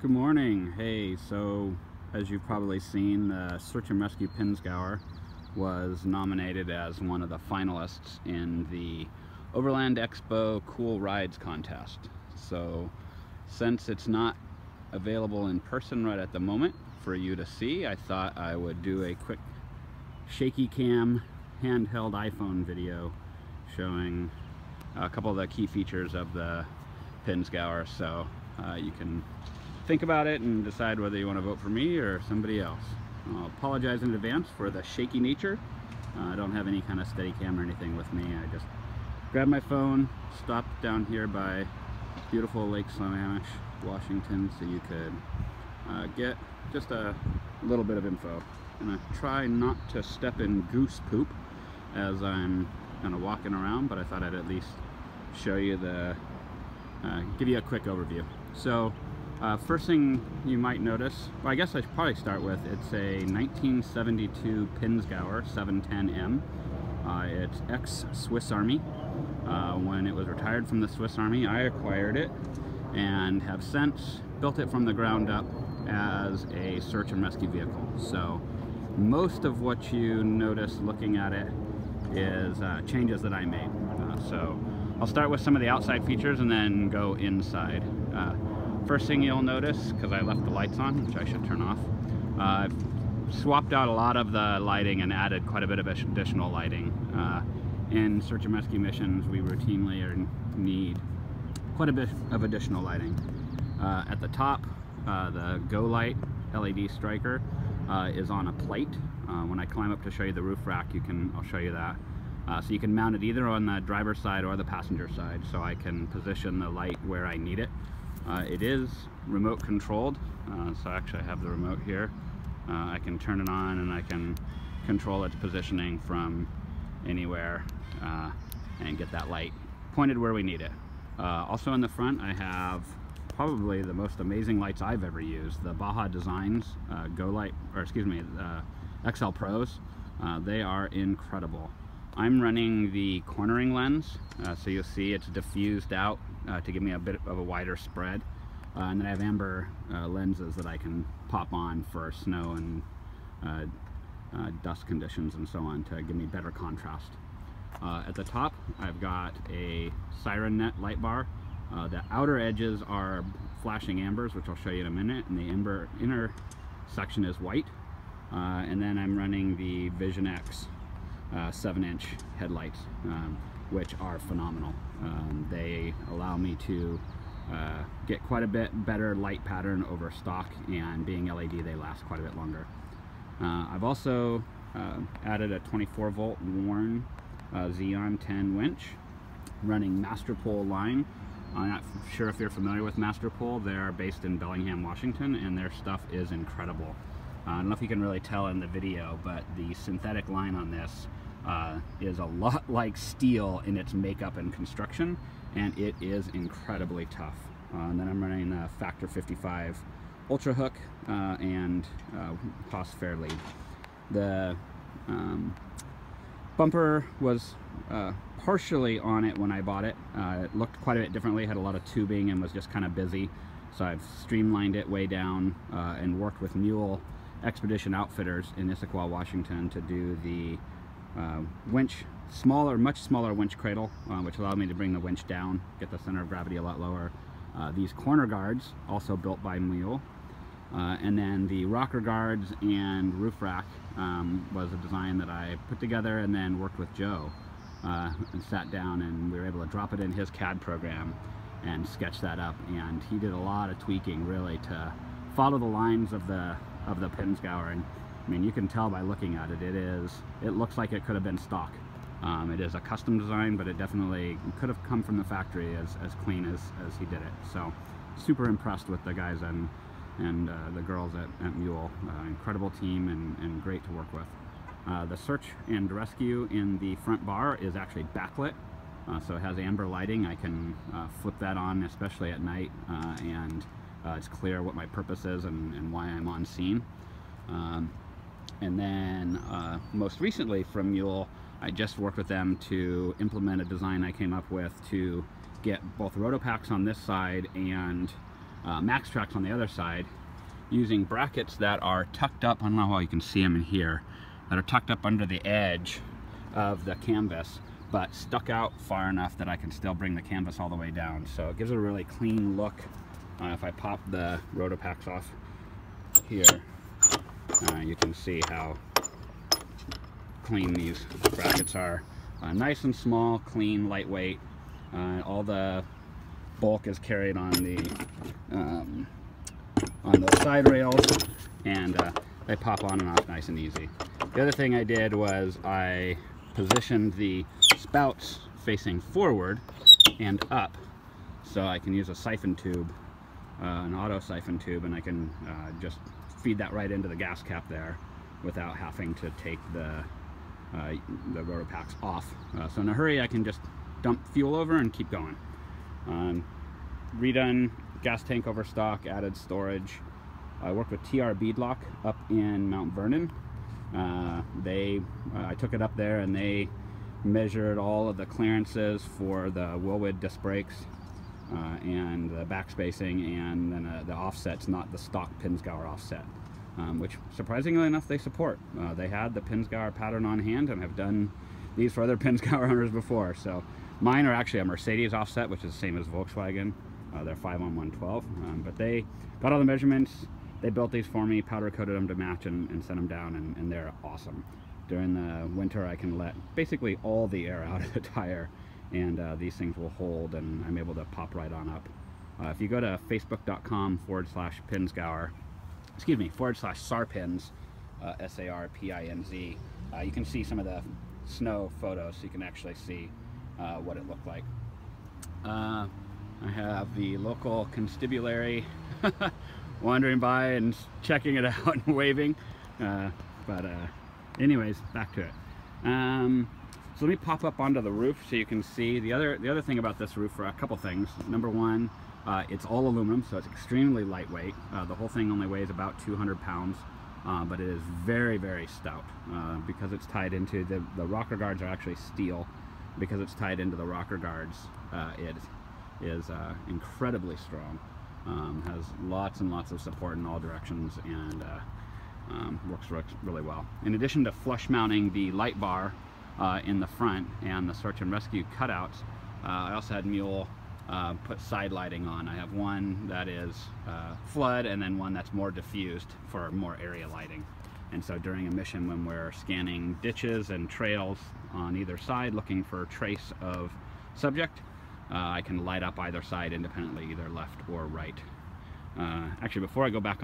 Good morning. Hey, so as you've probably seen, Search and Rescue Pinzgauer was nominated as one of the finalists in the Overland Expo Cool Rides Contest. So since it's not available in person right at the moment for you to see, I thought I would do a quick shaky cam handheld iPhone video showing a couple of the key features of the Pinzgauer, so you can think about it and decide whether you want to vote for me or somebody else. I'll apologize in advance for the shaky nature. I don't have any kind of steady cam or anything with me. I just grabbed my phone, stopped down here by beautiful Lake Sammamish, Washington, so you could get just a little bit of info. I'm going to try not to step in goose poop as I'm kind of walking around, but I thought I'd at least show you the give you a quick overview. So first thing you might notice, well, I guess I should probably start with, it's a 1972 Pinzgauer 710M. It's ex-Swiss Army. When it was retired from the Swiss Army, I acquired it and have since built it from the ground up as a search and rescue vehicle. So most of what you notice looking at it is changes that I made. So I'll start with some of the outside features and then go inside. First thing you'll notice, because I left the lights on, which I should turn off, I've swapped out a lot of the lighting and added quite a bit of additional lighting. In search and rescue missions, we routinely need quite a bit of additional lighting. At the top, the Go Light LED striker is on a plate. When I climb up to show you the roof rack, I'll show you that. So you can mount it either on the driver's side or the passenger side, so I can position the light where I need it. It is remote controlled, so actually I have the remote here. I can turn it on and I can control its positioning from anywhere and get that light pointed where we need it. Also in the front, I have probably the most amazing lights I've ever used, the Baja Designs XL Pros. They are incredible. I'm running the cornering lens, so you'll see it's diffused out to give me a bit of a wider spread. And then I have amber lenses that I can pop on for snow and dust conditions and so on to give me better contrast. At the top, I've got a SirenNet light bar. The outer edges are flashing ambers, which I'll show you in a minute, and the inner section is white. And then I'm running the Vision X 7-inch headlights, which are phenomenal. They allow me to get quite a bit better light pattern over stock, and being LED, they last quite a bit longer. I've also added a 24-volt Warn Xeon 10 winch, running Master Pull line. I'm not sure if you're familiar with Master Pull. They're based in Bellingham, Washington, and their stuff is incredible. I don't know if you can really tell in the video, but the synthetic line on this is a lot like steel in its makeup and construction, and it is incredibly tough. And then I'm running a Factor 55 Ultra Hook and Hoss Fair Lead. The bumper was partially on it when I bought it. It looked quite a bit differently, had a lot of tubing and was just kind of busy, so I've streamlined it way down and worked with Mule Expedition Outfitters in Issaquah, Washington to do the winch, much smaller winch cradle, which allowed me to bring the winch down, get the center of gravity a lot lower. These corner guards, also built by Mule, and then the rocker guards and roof rack was a design that I put together and then worked with Joe and sat down, and we were able to drop it in his CAD program and sketch that up, and he did a lot of tweaking really to follow the lines of the Pinzgauer. And I mean, you can tell by looking at it, it looks like it could have been stock. It is a custom design, but it definitely could have come from the factory as clean as he did it. So super impressed with the guys and the girls at Mule. Incredible team and great to work with. The search and rescue in the front bar is actually backlit, so it has amber lighting. I can flip that on, especially at night, and it's clear what my purpose is and why I'm on scene. And then most recently from Mule, I just worked with them to implement a design I came up with to get both RotoPax on this side and MaxTrax on the other side, using brackets that are tucked up, I don't know how you can see them in here, that are tucked up under the edge of the canvas, but stuck out far enough that I can still bring the canvas all the way down. So it gives it a really clean look. If I pop the RotoPax off here, you can see how clean these brackets are. Nice and small, clean, lightweight. All the bulk is carried on the side rails, and they pop on and off nice and easy. The other thing I did was I positioned the spouts facing forward and up, so I can use a siphon tube, an auto siphon tube, and I can just feed that right into the gas cap there without having to take the RotoPax off. So in a hurry I can just dump fuel over and keep going. Redone gas tank overstock, added storage. I worked with TR Beadlock up in Mount Vernon. I took it up there and they measured all of the clearances for the Wilwood disc brakes and the back spacing, and then the offsets, not the stock Pinzgauer offset, which surprisingly enough they support. They had the Pinzgauer pattern on hand and have done these for other Pinzgauer owners before. So mine are actually a Mercedes offset, which is the same as Volkswagen. They're 5 on 112, but they got all the measurements. They built these for me, powder coated them to match, and sent them down, and they're awesome. During the winter I can let basically all the air out of the tire, and these things will hold, and I'm able to pop right on up. If you go to facebook.com/SarPinz, SARPINZ, you can see some of the snow photos, so you can actually see what it looked like. I have the local constabulary wandering by and checking it out and waving, anyways, back to it. So let me pop up onto the roof so you can see. The other thing about this roof, a couple things. Number one, it's all aluminum, so it's extremely lightweight. The whole thing only weighs about 200 pounds, but it is very, very stout because it's tied into the rocker guards are actually steel. Because it's tied into the rocker guards, it is incredibly strong. Has lots and lots of support in all directions, and works really well. In addition to flush mounting the light bar in the front and the search and rescue cutouts, I also had Mule put side lighting on. I have one that is flood, and then one that's more diffused for more area lighting. And so during a mission, when we're scanning ditches and trails on either side looking for trace of subject, I can light up either side independently, either left or right. Actually, before I go back,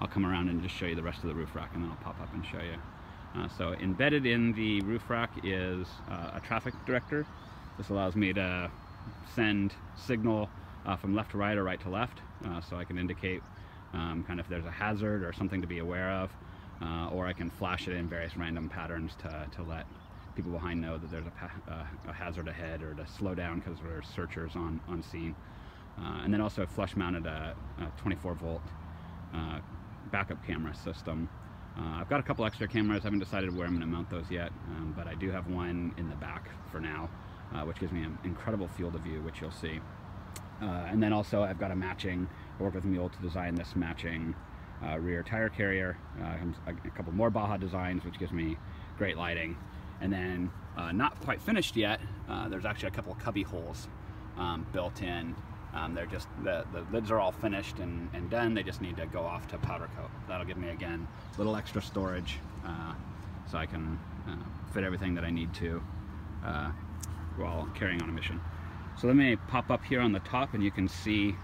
I'll come around and just show you the rest of the roof rack, and then I'll pop up and show you. So embedded in the roof rack is a traffic director. This allows me to send signal from left to right or right to left, so I can indicate kind of if there's a hazard or something to be aware of, or I can flash it in various random patterns to let people behind know that there's a hazard ahead, or to slow down because we're searchers on scene. And then also I flush mounted a 24-volt backup camera system. I've got a couple extra cameras. I haven't decided where I'm going to mount those yet, but I do have one in the back for now, which gives me an incredible field of view, which you'll see. And then also I've got a matching, I worked with Mule to design this matching rear tire carrier, a couple more Baja Designs, which gives me great lighting. And then not quite finished yet, there's actually a couple of cubby holes built in. They're just, the lids are all finished and done, they just need to go off to powder coat. That'll give me, again, a little extra storage, so I can fit everything that I need to while carrying on a mission. So let me pop up here on the top and you can see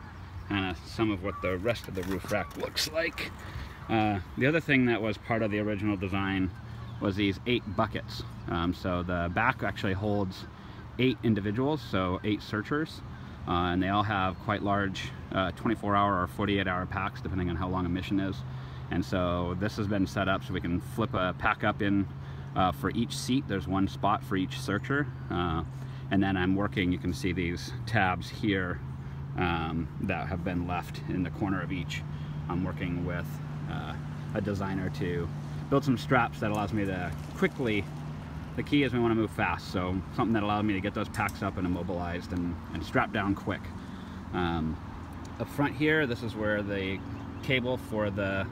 kind of some of what the rest of the roof rack looks like. The other thing that was part of the original design was these 8 buckets. So the back actually holds 8 individuals, so 8 searchers, and they all have quite large 24-hour or 48-hour packs depending on how long a mission is. And so this has been set up so we can flip a pack up in for each seat. There's one spot for each searcher. And then I'm working, you can see these tabs here that have been left in the corner of each. I'm working with a designer to build some straps that allows me to quickly, the key is we want to move fast, so something that allowed me to get those packs up and immobilized and strapped down quick. up front here, this is where the cable for the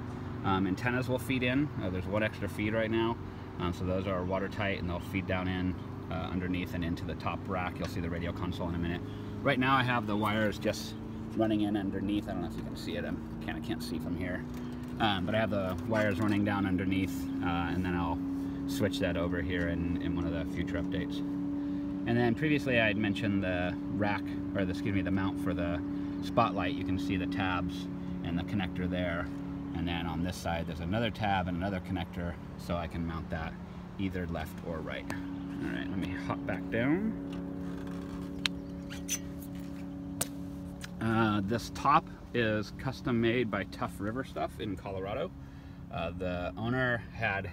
antennas will feed in. There's one extra feed right now, so those are watertight and they'll feed down in underneath and into the top rack. You'll see the radio console in a minute. Right now I have the wires just running in underneath. I don't know if you can see it. I kind of can't see from here, but I have the wires running down underneath, and then I'll switch that over here in one of the future updates. And then previously I had mentioned the rack, or the, excuse me, the mount for the spotlight. You can see the tabs and the connector there, and then on this side there's another tab and another connector, so I can mount that either left or right. All right, let me hop back down. This top is custom made by Tough River Stuff in Colorado. The owner had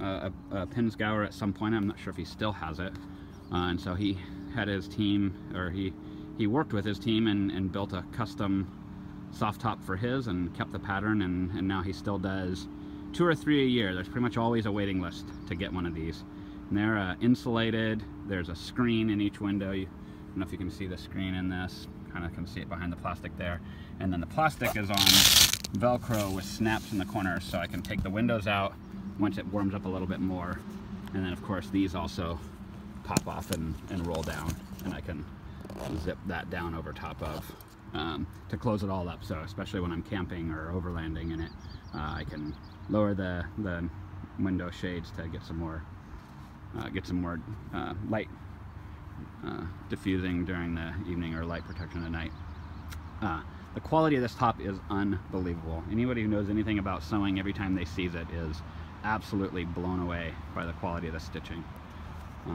a Pinzgauer at some point. I'm not sure if he still has it, and so he had his team, or he worked with his team and built a custom soft top for his and kept the pattern, and now he still does 2 or 3 a year. There's pretty much always a waiting list to get one of these. And they're insulated. There's a screen in each window. I don't know if you can see the screen in this. Kind of can see it behind the plastic there. And then the plastic is on Velcro with snaps in the corners, so I can take the windows out once it warms up a little bit more. And then of course these also pop off and roll down, and I can zip that down over top of to close it all up. So especially when I'm camping or overlanding in it, I can lower the window shades to get some more light diffusing during the evening, or light protection at night. The quality of this top is unbelievable. Anybody who knows anything about sewing, every time they sees it, is absolutely blown away by the quality of the stitching.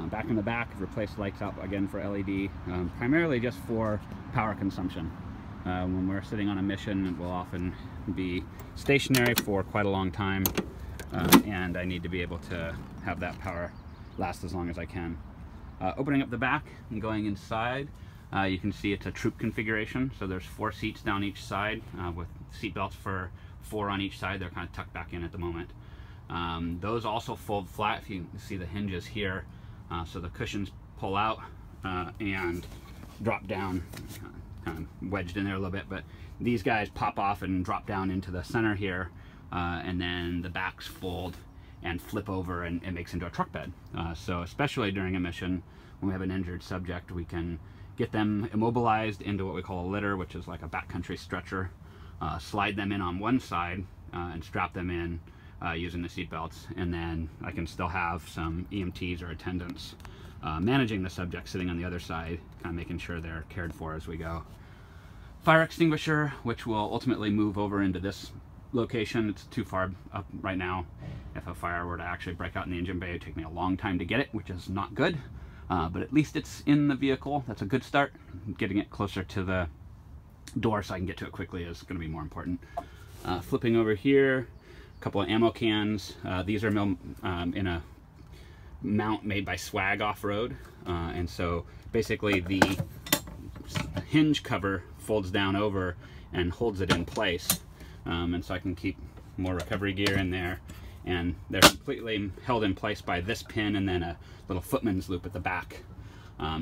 Back in the back, I've replaced lights up again for LED, primarily just for power consumption. When we're sitting on a mission, it will often be stationary for quite a long time, and I need to be able to have that power last as long as I can. Opening up the back and going inside, you can see it's a troop configuration, so there's 4 seats down each side, with seat belts for 4 on each side. They're kind of tucked back in at the moment. Those also fold flat, if you can see the hinges here. So the cushions pull out and drop down, kind of wedged in there a little bit, but these guys pop off and drop down into the center here, and then the backs fold and flip over, and it makes into a truck bed. So especially during a mission, when we have an injured subject, we can get them immobilized into what we call a litter, which is like a backcountry stretcher, slide them in on one side, and strap them in using the seatbelts, and then I can still have some EMTs or attendants managing the subject sitting on the other side, kind of making sure they're cared for as we go. Fire extinguisher, which will ultimately move over into this location. It's too far up right now. If a fire were to actually break out in the engine bay, it would take me a long time to get it, which is not good, but at least it's in the vehicle. That's a good start. Getting it closer to the door so I can get to it quickly is going to be more important. Flipping over here, couple of ammo cans. These are in a mount made by Swag Off-Road, and so basically the hinge cover folds down over and holds it in place, and so I can keep more recovery gear in there, and they're completely held in place by this pin and then a little footman's loop at the back,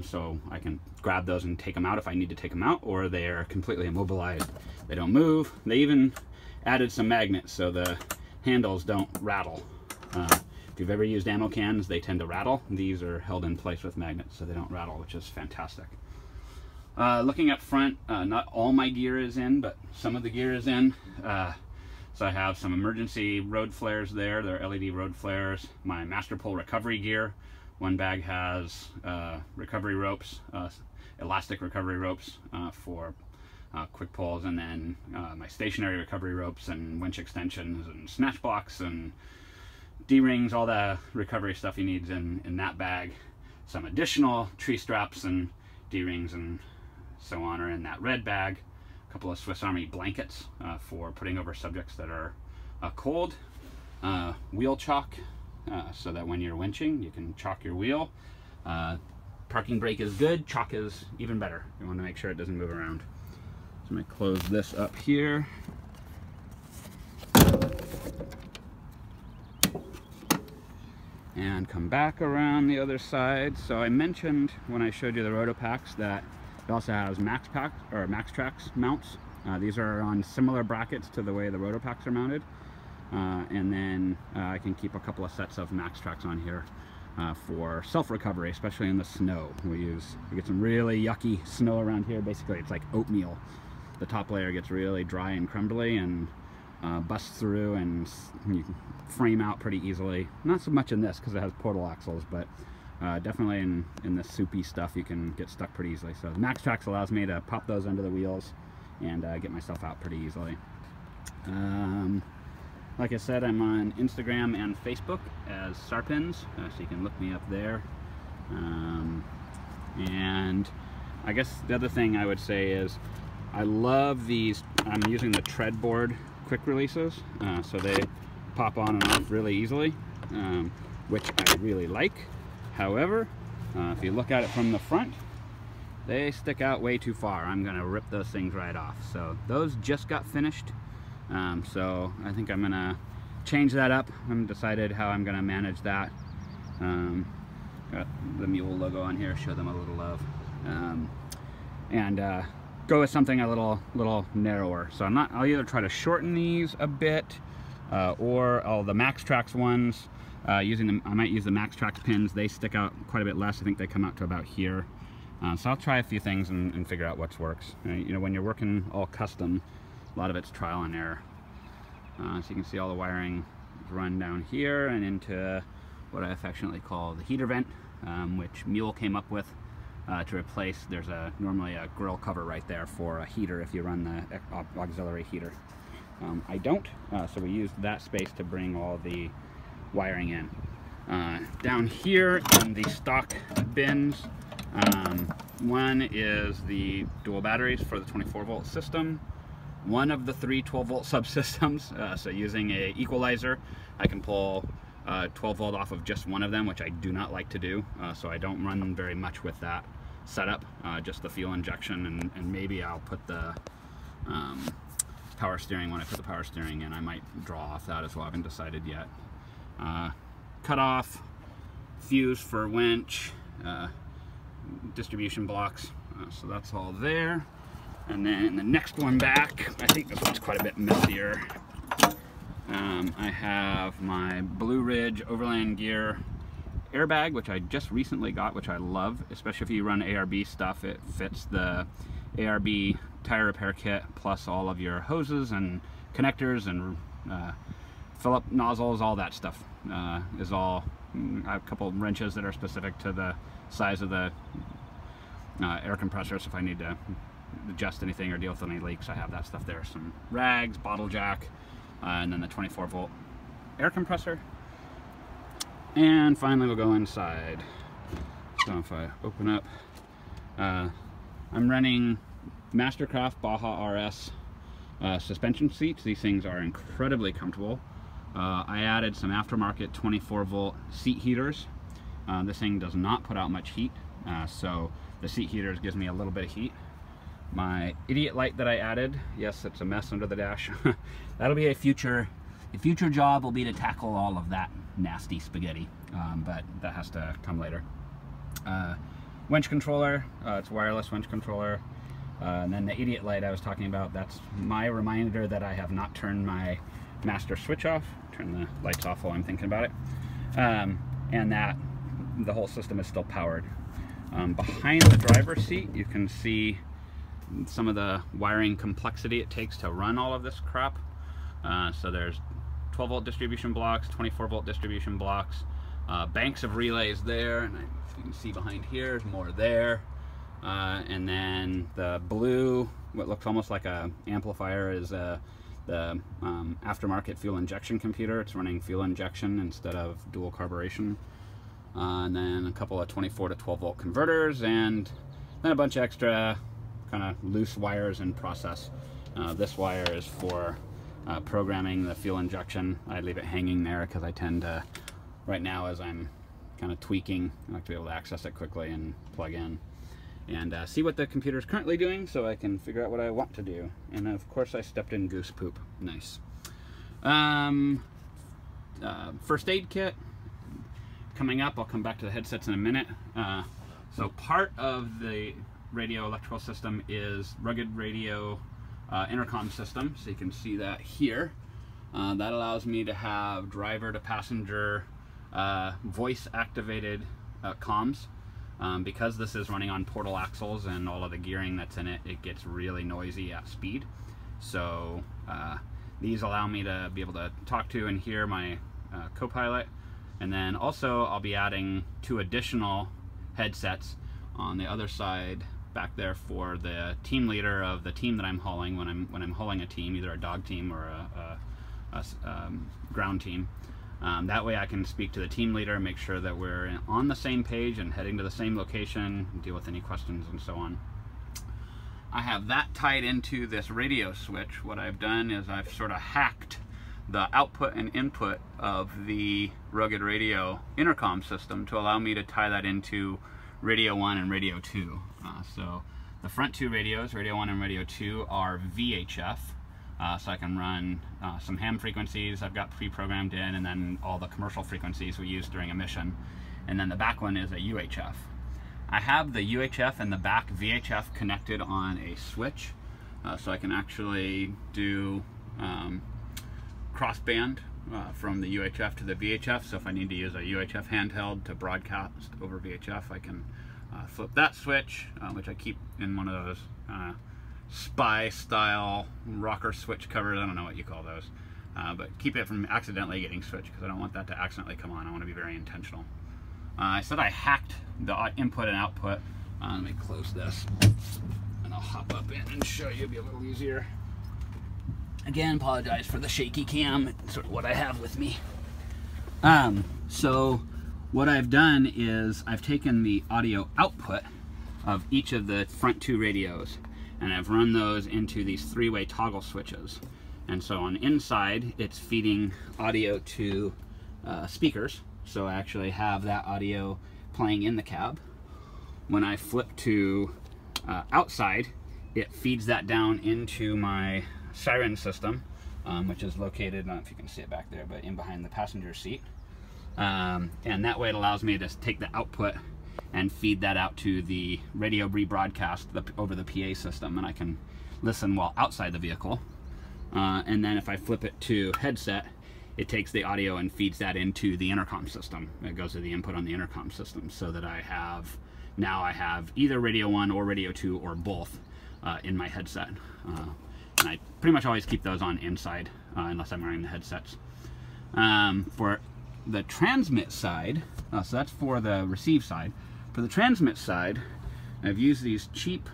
so I can grab those and take them out if I need to take them out, or they are completely immobilized. They don't move. They even added some magnets so the handles don't rattle. If you've ever used ammo cans, they tend to rattle. These are held in place with magnets so they don't rattle, which is fantastic. Looking up front, not all my gear is in, but some of the gear is in. So I have some emergency road flares there. They're LED road flares. My Master Pull recovery gear. One bag has recovery ropes, elastic recovery ropes for quick pulls, and then my stationary recovery ropes and winch extensions and snatch blocks and D-rings, all the recovery stuff he needs in that bag. Some additional tree straps and D-rings and so on are in that red bag. A couple of Swiss Army blankets for putting over subjects that are cold. Wheel chalk, so that when you're winching you can chalk your wheel. Parking brake is good, chalk is even better. You want to make sure it doesn't move around. So I'm going to close this up here. And come back around the other side. So I mentioned when I showed you the RotoPax that it also has MaxTrax mounts. These are on similar brackets to the way the RotoPax are mounted. And then I can keep a couple of sets of MaxTrax on here for self-recovery, especially in the snow. We get some really yucky snow around here. Basically, it's like oatmeal. The top layer gets really dry and crumbly and busts through, and you can frame out pretty easily. Not so much in this because it has portal axles, but definitely in the soupy stuff you can get stuck pretty easily. So MaxTrax allows me to pop those under the wheels and get myself out pretty easily. Like I said, I'm on Instagram and Facebook as SARpinz, so you can look me up there. And I guess the other thing I would say is I love these. I'm using the tread board quick releases, so they pop on and off really easily, which I really like. However, if you look at it from the front, they stick out way too far. I'm gonna rip those things right off. So those just got finished. So I think I'm gonna change that up. I'm decided how I'm gonna manage that. Got the Mule logo on here, show them a little love, and go with something a little narrower. So I'll either try to shorten these a bit, or the MaxTrax ones. I might use the MaxTrax pins. They stick out quite a bit less. I think they come out to about here. So I'll try a few things and figure out what works. You know, when you're working all custom, a lot of it's trial and error. So you can see all the wiring run down here and into what I affectionately call the heater vent, which Mule came up with to replace. There's normally a grill cover right there for a heater if you run the auxiliary heater. I don't, so we used that space to bring all the wiring in. Down here in the stock bins, one is the dual batteries for the 24-volt system. One of the three 12-volt subsystems, so using an equalizer, I can pull 12-volt off of just one of them, which I do not like to do, so I don't run very much with that setup, just the fuel injection, and maybe I'll put the power steering. When I put the power steering in, I might draw off that as well. I haven't decided yet. Cutoff, fuse for winch, distribution blocks, so that's all there. And then the next one back, I think this one's quite a bit messier. I have my Blue Ridge Overland Gear airbag, which I just recently got, which I love, especially if you run ARB stuff. It fits the ARB tire repair kit, plus all of your hoses and connectors and fill-up nozzles, all that stuff is all. I have a couple of wrenches that are specific to the size of the air compressor, so if I need to adjust anything or deal with any leaks, I have that stuff there. Some rags, bottle jack, and then the 24-volt air compressor. And finally, we'll go inside. So if I open up, I'm running Mastercraft Baja RS suspension seats. These things are incredibly comfortable. I added some aftermarket 24-volt seat heaters. This thing does not put out much heat, so the seat heaters gives me a little bit of heat. My idiot light that I added, yes, it's a mess under the dash. That'll be a future job will be to tackle all of that nasty spaghetti, but that has to come later. Winch controller, it's a wireless winch controller, and then the idiot light I was talking about, that's my reminder that I have not turned my master switch off. Turn the lights off while I'm thinking about it. And that the whole system is still powered. Behind the driver's seat, you can see some of the wiring complexity it takes to run all of this crap. So there's 12-volt distribution blocks, 24-volt distribution blocks, banks of relays there, and you can see behind here, more there. And then the blue, what looks almost like a amplifier, is the aftermarket fuel injection computer. It's running fuel injection instead of dual carburation. And then a couple of 24 to 12-volt converters, and then a bunch of extra kind of loose wires and process. This wire is for programming the fuel injection. I leave it hanging there because I tend to, right now as I'm kind of tweaking, I like to be able to access it quickly and plug in and see what the computer is currently doing so I can figure out what I want to do. And of course I stepped in goose poop, nice. First aid kit, coming up, I'll come back to the headsets in a minute. So part of the radio electrical system is Rugged Radio intercom system, so you can see that here. That allows me to have driver to passenger voice activated comms. Because this is running on portal axles and all of the gearing that's in it, it gets really noisy at speed. So these allow me to be able to talk to and hear my co-pilot. And then also I'll be adding 2 additional headsets on the other side back there for the team leader of the team that I'm hauling when I'm hauling a team, either a dog team or a ground team. That way I can speak to the team leader, make sure that we're on the same page and heading to the same location, and deal with any questions and so on. I have that tied into this radio switch. What I've done is I've sort of hacked the output and input of the Rugged Radio intercom system to allow me to tie that into Radio 1 and Radio 2. So the front 2 radios, Radio 1 and Radio 2, are VHF. So I can run some ham frequencies I've got pre-programmed in, and then all the commercial frequencies we use during a mission. And then the back one is a UHF. I have the UHF and the back VHF connected on a switch, so I can actually do crossband from the UHF to the VHF. So if I need to use a UHF handheld to broadcast over VHF, I can flip that switch, which I keep in one of those spy style rocker switch covers. I don't know what you call those, but keep it from accidentally getting switched, because I don't want that to accidentally come on. I want to be very intentional. I said I hacked the input and output. Let me close this and I'll hop up in and show you. It'll be a little easier. Again, apologize for the shaky cam. It's sort of what I have with me. So what I've done is I've taken the audio output of each of the front 2 radios, and I've run those into these 3-way toggle switches. And so on the inside, it's feeding audio to speakers. So I actually have that audio playing in the cab. When I flip to outside, it feeds that down into my siren system, which is located, I don't know if you can see it back there, but in behind the passenger seat. And that way it allows me to take the output and feed that out to the radio rebroadcast over the PA system, and I can listen while outside the vehicle. And then if I flip it to headset, it takes the audio and feeds that into the intercom system. It goes to the input on the intercom system, so that I have, now I have either Radio 1 or Radio 2 or both in my headset. And I pretty much always keep those on inside unless I'm wearing the headsets. For the transmit side, so that's for the receive side. For the transmit side, I've used these cheap,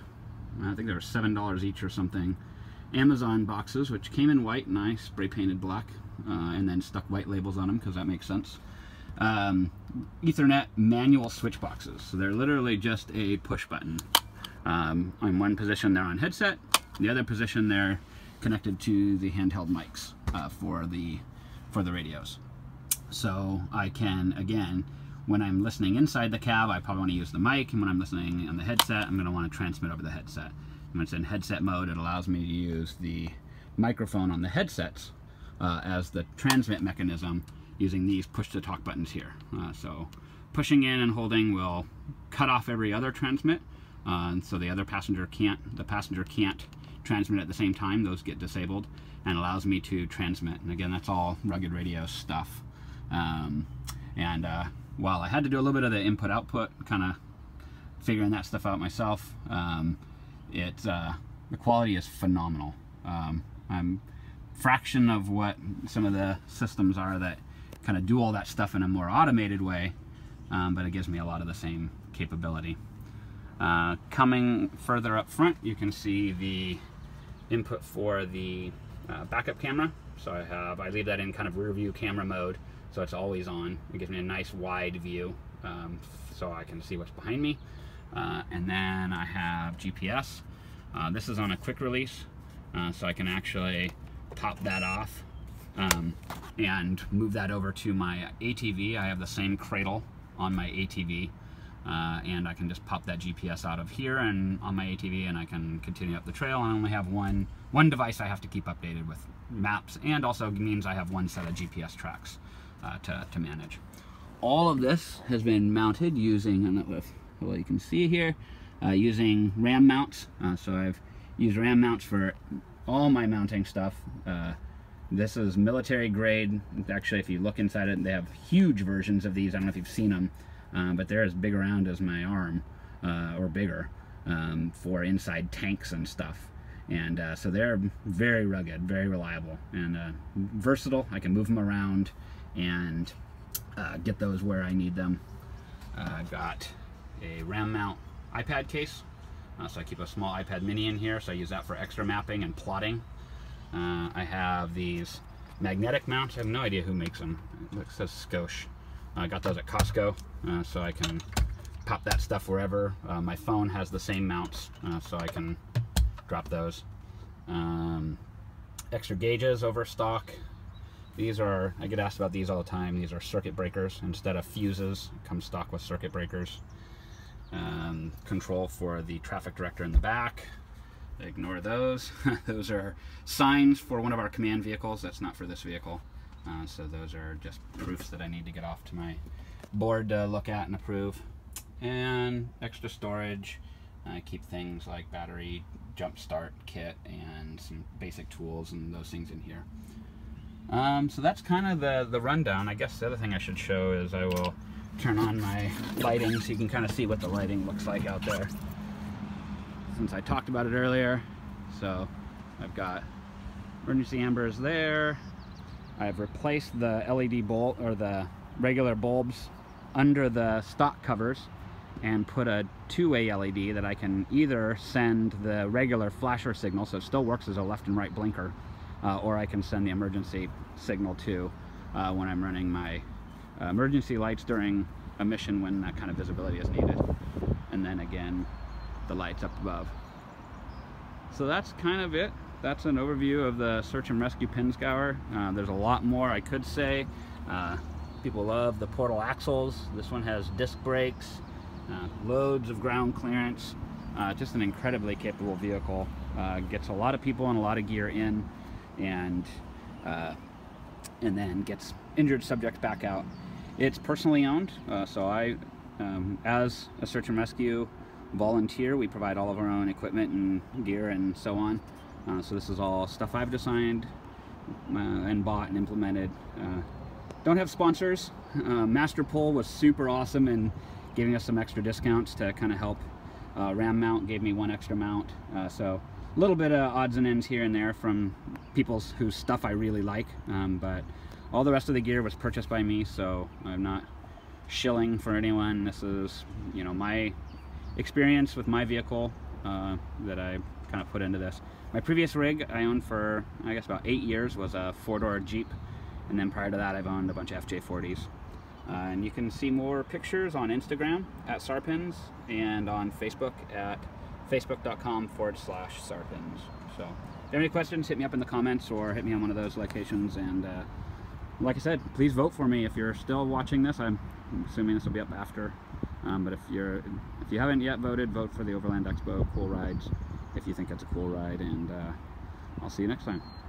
I think they were $7 each or something, Amazon boxes, which came in white and I spray painted black and then stuck white labels on them because that makes sense. Ethernet manual switch boxes. So they're literally just a push button. On one position they're on headset, the other position they're connected to the handheld mics for the radios. So I can, again, when I'm listening inside the cab, I probably want to use the mic, and when I'm listening on the headset, I'm going to want to transmit over the headset. And when it's in headset mode, it allows me to use the microphone on the headsets as the transmit mechanism using these push-to-talk buttons here. So pushing in and holding will cut off every other transmit, and so the passenger can't transmit at the same time. Those get disabled, and allows me to transmit. And again, that's all Rugged Radio stuff. While I had to do a little bit of the input-output, kind of figuring that stuff out myself, the quality is phenomenal. I'm a fraction of what some of the systems are that kind of do all that stuff in a more automated way, but it gives me a lot of the same capability. Coming further up front, you can see the input for the backup camera. So I leave that in kind of rear view camera mode, so it's always on. It gives me a nice wide view, so I can see what's behind me. And then I have GPS. This is on a quick release, so I can actually pop that off and move that over to my ATV. I have the same cradle on my ATV, and I can just pop that GPS out of here and on my ATV, and I can continue up the trail. I only have one device I have to keep updated with maps, and also means I have one set of GPS tracks to manage. All of this has been mounted using, I don't know if well, you can see here, using RAM mounts. So I've used RAM mounts for all my mounting stuff. This is military grade. Actually, if you look inside it, they have huge versions of these. I don't know if you've seen them, but they're as big around as my arm, or bigger, for inside tanks and stuff. And so they're very rugged, very reliable, and versatile. I can move them around and get those where I need them. I've got a RAM mount iPad case. So I keep a small iPad mini in here, so I use that for extra mapping and plotting. I have these magnetic mounts. I have no idea who makes them. It says Scosh. I got those at Costco, so I can pop that stuff wherever. My phone has the same mounts, so I can drop those. Extra gauges, overstock. These are, I get asked about these all the time. These are circuit breakers. Instead of fuses, it comes stock with circuit breakers. Control for the traffic director in the back. Ignore those. Those are signs for one of our command vehicles. That's not for this vehicle. So those are just proofs that I need to get off to my board to look at and approve. And extra storage. I keep things like battery, jump start kit, and some basic tools and those things in here. So that's kind of the rundown. I guess the other thing I should show is I will turn on my lighting so you can kind of see what the lighting looks like out there. Since I talked about it earlier, so I've got emergency ambers there. I've replaced the LED bulb, or the regular bulbs, under the stock covers and put a two-way LED that I can either send the regular flasher signal, so it still works as a left and right blinker, or I can send the emergency signal too when I'm running my emergency lights during a mission when that kind of visibility is needed. And then again, the lights up above. So that's kind of it. That's an overview of the search and rescue Pinzgauer. There's a lot more I could say. People love the portal axles. This one has disc brakes, loads of ground clearance. Just an incredibly capable vehicle. Gets a lot of people and a lot of gear in, and then gets injured subjects back out. It's personally owned, so I, as a search and rescue volunteer, we provide all of our own equipment and gear and so on. So this is all stuff I've designed and bought and implemented. Don't have sponsors. Master Pull was super awesome in giving us some extra discounts to kind of help. RAM mount gave me one extra mount, so a little bit of odds and ends here and there from people's whose stuff I really like, but all the rest of the gear was purchased by me, so I'm not shilling for anyone. This is, you know, my experience with my vehicle that I kind of put into this. My previous rig I owned for, I guess, about 8 years was a four-door Jeep, and then prior to that I've owned a bunch of FJ40s. And you can see more pictures on Instagram at SARpinz and on Facebook at facebook.com/SARpinz. So if you have any questions, hit me up in the comments or hit me on one of those locations. And like I said, please vote for me if you're still watching this. I'm assuming this will be up after. But if you haven't yet voted, vote for the Overland Expo Cool Rides if you think it's a cool ride. And I'll see you next time.